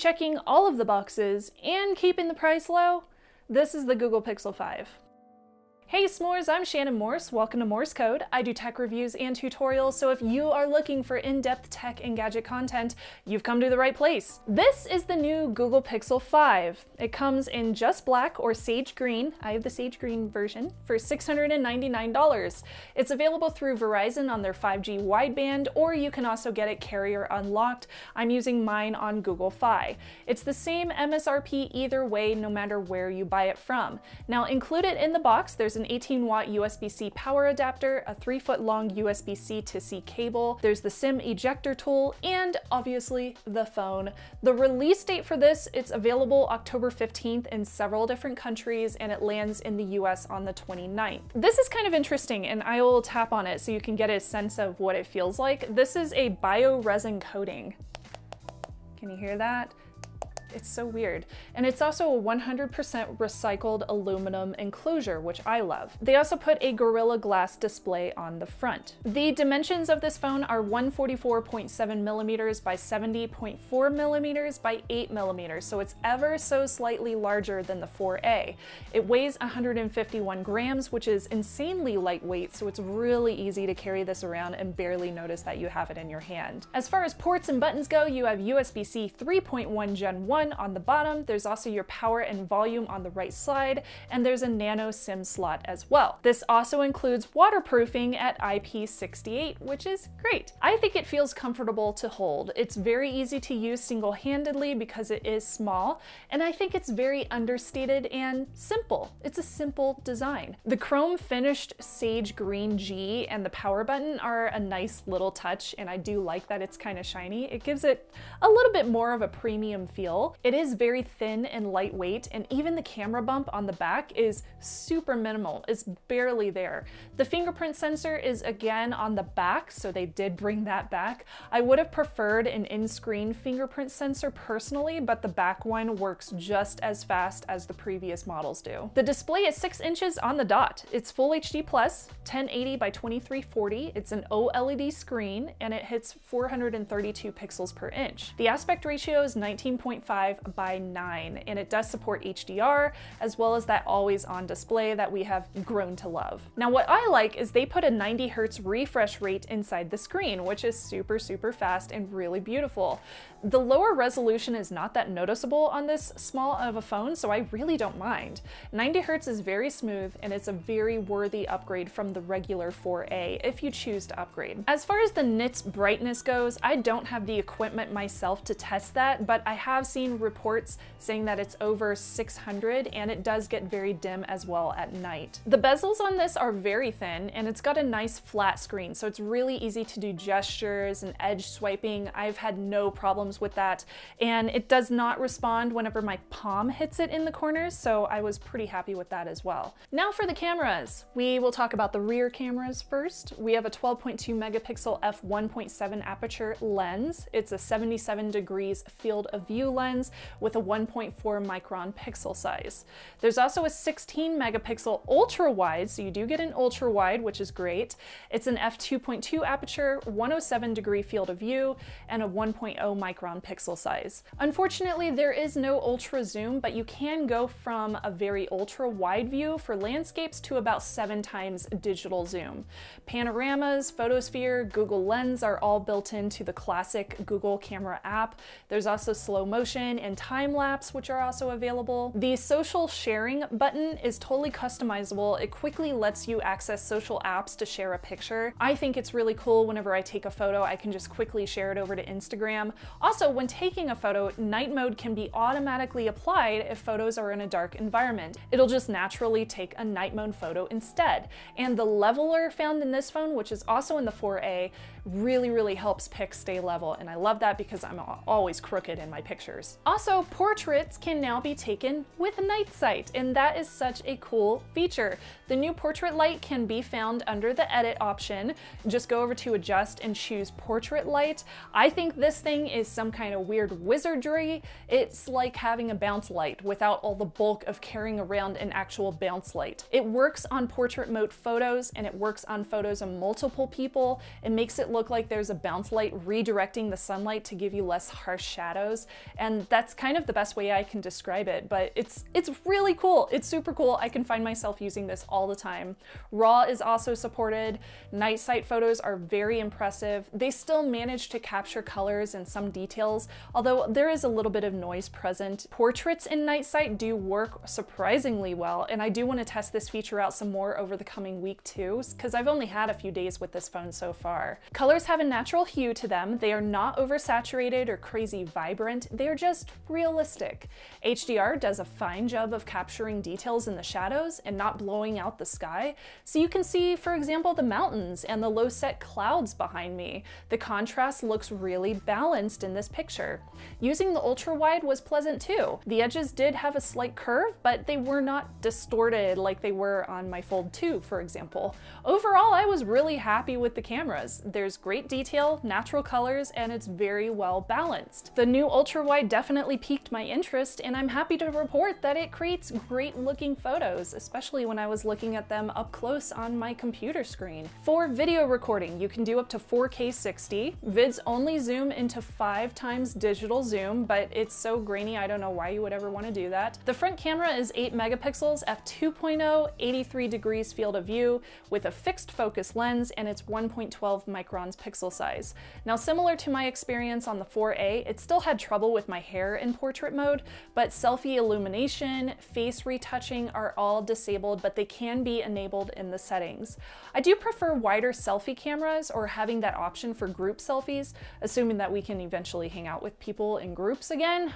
checking all of the boxes, and keeping the price low, this is the Google Pixel 5. Hey S'mores, I'm Shannon Morse, welcome to Morse Code. I do tech reviews and tutorials, so if you are looking for in-depth tech and gadget content, you've come to the right place. This is the new Google Pixel 5. It comes in just black or sage green, I have the sage green version, for $699. It's available through Verizon on their 5G wideband, or you can also get it carrier unlocked. I'm using mine on Google Fi. It's the same MSRP either way, no matter where you buy it from. Now included in the box, there's an 18-watt USB-C power adapter, a 3-foot-long USB-C to C cable, there's the SIM ejector tool, and obviously the phone. The release date for this, it's available October 15th in several different countries, and it lands in the US on the 29th. This is kind of interesting, and I will tap on it so you can get a sense of what it feels like. This is a bioresin coating. Can you hear that? It's so weird. And it's also a 100% recycled aluminum enclosure, which I love. They also put a Gorilla Glass display on the front. The dimensions of this phone are 144.7 millimeters by 70.4 millimeters by 8 millimeters, so it's ever so slightly larger than the 4A. It weighs 151 grams, which is insanely lightweight, so it's really easy to carry this around and barely notice that you have it in your hand. As far as ports and buttons go, you have USB-C 3.1 Gen 1 on the bottom, there's also your power and volume on the right side, and there's a nano SIM slot as well. This also includes waterproofing at IP68, which is great. I think it feels comfortable to hold. It's very easy to use single-handedly because it is small, and I think it's very understated and simple. It's a simple design. The chrome finished sage green G and the power button are a nice little touch, and I do like that it's kind of shiny. It gives it a little bit more of a premium feel. It is very thin and lightweight, and even the camera bump on the back is super minimal. It's barely there. The fingerprint sensor is again on the back, so they did bring that back. I would have preferred an in-screen fingerprint sensor personally, but the back one works just as fast as the previous models do. The display is 6 inches on the dot. It's Full HD+, 1080 by 2340. It's an OLED screen, and it hits 432 pixels per inch. The aspect ratio is 19.5 by 9, and it does support HDR as well as that always on display that we have grown to love. Now what I like is they put a 90 Hertz refresh rate inside the screen, which is super fast and really beautiful. The lower resolution is not that noticeable on this small of a phone, so I really don't mind. 90 Hertz is very smooth, and it's a very worthy upgrade from the regular 4A if you choose to upgrade. As far as the nits brightness goes, I don't have the equipment myself to test that, but I have seen reports saying that it's over 600, and it does get very dim as well at night. The bezels on this are very thin, and it's got a nice flat screen, so it's really easy to do gestures and edge swiping. I've had no problems with that, and it does not respond whenever my palm hits it in the corners, so I was pretty happy with that as well. Now for the cameras. We will talk about the rear cameras first. We have a 12.2 megapixel f1.7 aperture lens. It's a 77 degrees field of view lens with a 1.4 micron pixel size. There's also a 16 megapixel ultra wide, so you do get an ultra wide, which is great. It's an f2.2 aperture, 107 degree field of view, and a 1.0 micron pixel size. Unfortunately, there is no ultra zoom, but you can go from a very ultra wide view for landscapes to about 7 times digital zoom. Panoramas, Photosphere, Google Lens are all built into the classic Google camera app. There's also slow motion and time lapse, which are also available. The social sharing button is totally customizable. It quickly lets you access social apps to share a picture. I think it's really cool. Whenever I take a photo, I can just quickly share it over to Instagram. Also, when taking a photo, night mode can be automatically applied if photos are in a dark environment. It'll just naturally take a night mode photo instead. And the leveler found in this phone, which is also in the 4A, really helps pics stay level. And I love that because I'm always crooked in my pictures. Also, portraits can now be taken with Night Sight, and that is such a cool feature. The new portrait light can be found under the edit option. Just go over to adjust and choose portrait light. I think this thing is some kind of weird wizardry. It's like having a bounce light without all the bulk of carrying around an actual bounce light. It works on portrait mode photos, and it works on photos of multiple people. It makes it look look like there's a bounce light redirecting the sunlight to give you less harsh shadows. And that's kind of the best way I can describe it, but it's really cool. It's super cool. I can find myself using this all the time. RAW is also supported. Night sight photos are very impressive. They still manage to capture colors and some details, although there is a little bit of noise present. Portraits in Night Sight do work surprisingly well, and I do want to test this feature out some more over the coming week too, because I've only had a few days with this phone so far. Colors have a natural hue to them. They are not oversaturated or crazy vibrant. They're just realistic. HDR does a fine job of capturing details in the shadows and not blowing out the sky. So you can see, for example, the mountains and the low set clouds behind me. The contrast looks really balanced in this picture. Using the ultra wide was pleasant too. The edges did have a slight curve, but they were not distorted like they were on my Fold 2, for example. Overall, I was really happy with the cameras. There's great detail, natural colors, and it's very well balanced. The new ultra wide definitely piqued my interest, and I'm happy to report that it creates great looking photos, especially when I was looking at them up close on my computer screen. For video recording, you can do up to 4K60. Vids only zoom into 5x digital zoom, but it's so grainy I don't know why you would ever want to do that. The front camera is 8 megapixels f2.0, 83 degrees field of view with a fixed focus lens, and it's 1.12 microns pixel size. Now, similar to my experience on the 4A, it still had trouble with my hair in portrait mode, but selfie illumination, face retouching are all disabled, but they can be enabled in the settings. I do prefer wider selfie cameras or having that option for group selfies, assuming that we can eventually hang out with people in groups again,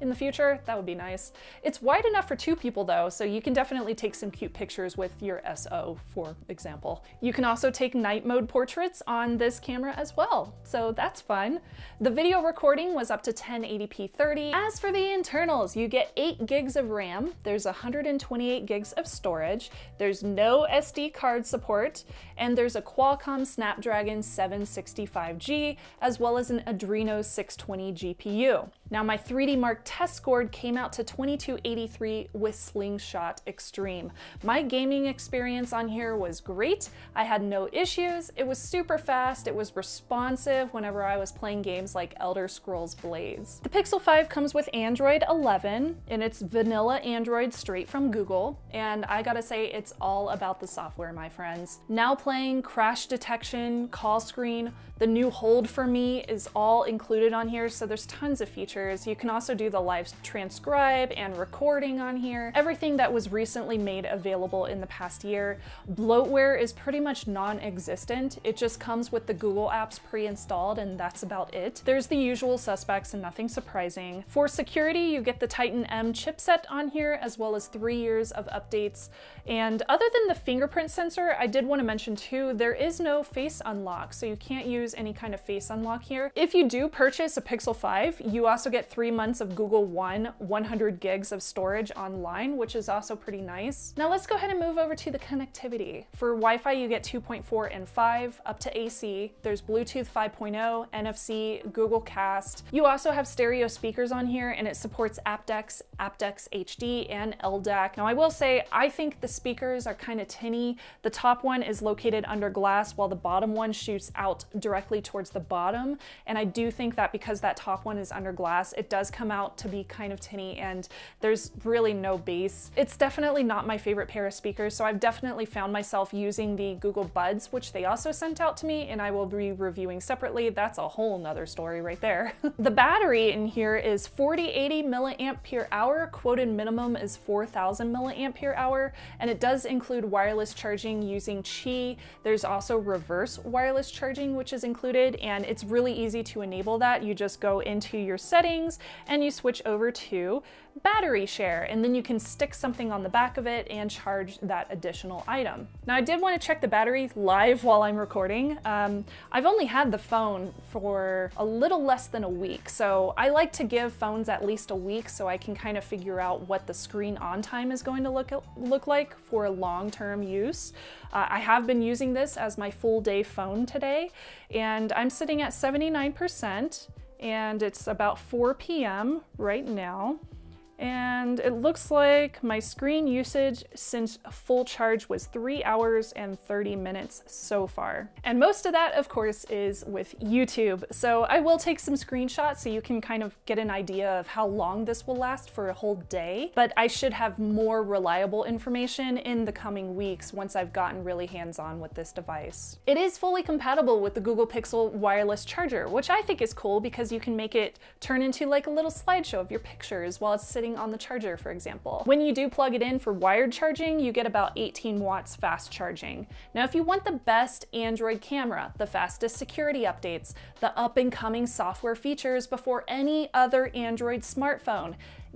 in the future. That would be nice. It's wide enough for 2 people though, so you can definitely take some cute pictures with your SO, for example. You can also take night mode portraits on this camera as well, so that's fun. The video recording was up to 1080p 30. As for the internals, you get 8 gigs of RAM, there's 128 gigs of storage, there's no SD card support, and there's a Qualcomm Snapdragon 765G, as well as an Adreno 620 GPU. Now, my 3D Mark test score came out to 2283 with Slingshot Extreme. My gaming experience on here was great. I had no issues. It was super fast. It was responsive whenever I was playing games like Elder Scrolls Blades. The Pixel 5 comes with Android 11, and it's vanilla Android straight from Google. And I gotta say, it's all about the software, my friends. Now playing, crash detection, call screen, the new hold for me is all included on here, so there's tons of features. You can also do the live transcribe and recording on here. Everything that was recently made available in the past year. Bloatware is pretty much non-existent. It just comes with the Google apps pre-installed, and that's about it. There's the usual suspects and nothing surprising. For security, you get the Titan M chipset on here, as well as 3 years of updates. And other than the fingerprint sensor, I did want to mention too, there is no face unlock, so you can't use any kind of face unlock here. If you do purchase a Pixel 5, you also get 3 months of Google One 100 gigs of storage online, which is also pretty nice. Now let's go ahead and move over to the connectivity. For Wi-Fi, you get 2.4 and 5, up to AC. There's Bluetooth 5.0, NFC, Google Cast. You also have stereo speakers on here, and it supports aptX, aptX HD, and LDAC. Now I will say, I think the speakers are kind of tinny. The top one is located under glass, while the bottom one shoots out directly towards the bottom. And I do think that because that top one is under glass, it does come out to be kind of tinny, and there's really no bass. It's definitely not my favorite pair of speakers, so I've definitely found myself using the Google Buds, which they also sent out to me, and I will be reviewing separately. That's a whole nother story right there. The battery in here is 4080 milliampere hour, quoted minimum is 4000 milliampere hour, and it does include wireless charging using Qi. There's also reverse wireless charging, which is included, and it's really easy to enable that. You just go into your settings and you switch over to battery share, and then you can stick something on the back of it and charge that additional item. Now, I did want to check the battery live while I'm recording. I've only had the phone for a little less than a week, so I like to give phones at least a week so I can kind of figure out what the screen on time is going to look like for long-term use. I have been using this as my full day phone today, and I'm sitting at 79%, and it's about 4 p.m. right now. And it looks like my screen usage since full charge was 3 hours and 30 minutes so far. And most of that, of course, is with YouTube. So I will take some screenshots so you can kind of get an idea of how long this will last for a whole day, but I should have more reliable information in the coming weeks once I've gotten really hands-on with this device. It is fully compatible with the Google Pixel wireless charger, which I think is cool because you can make it turn into like a little slideshow of your pictures while it's sitting on the charger, for example. When you do plug it in for wired charging, you get about 18 watts fast charging. Now, if you want the best Android camera, the fastest security updates, the up-and-coming software features before any other Android smartphone,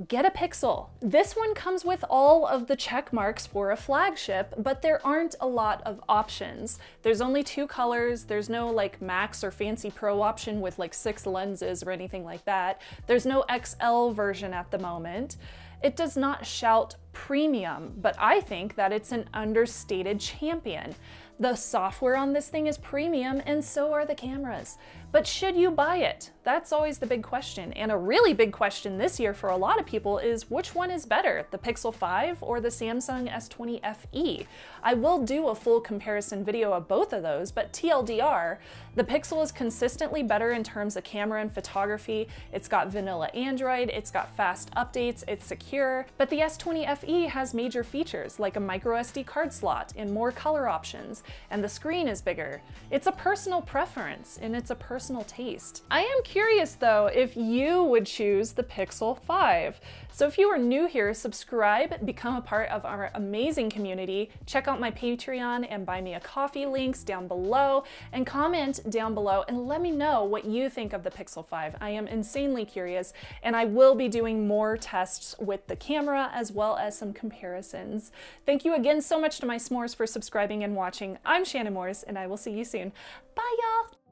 get a Pixel. This one comes with all of the check marks for a flagship, but there aren't a lot of options. There's only 2 colors. There's no like Max or Fancy Pro option with like 6 lenses or anything like that. There's no XL version at the moment. It does not shout premium, but I think that it's an understated champion. The software on this thing is premium, and so are the cameras. But should you buy it? That's always the big question. And a really big question this year for a lot of people is which one is better, the Pixel 5 or the Samsung S20 FE? I will do a full comparison video of both of those, but TLDR, the Pixel is consistently better in terms of camera and photography. It's got vanilla Android, it's got fast updates, it's secure, but the S20 FE has major features like a microSD card slot and more color options. And the screen is bigger. It's a personal preference and it's a personal taste. I am curious though if you would choose the Pixel 5. So if you are new here, subscribe, become a part of our amazing community, check out my Patreon and Buy Me a Coffee links down below, and comment down below and let me know what you think of the Pixel 5. I am insanely curious, and I will be doing more tests with the camera as well as some comparisons. Thank you again so much to my s'mores for subscribing and watching. I'm Shannon Morse, and I will see you soon. Bye, y'all!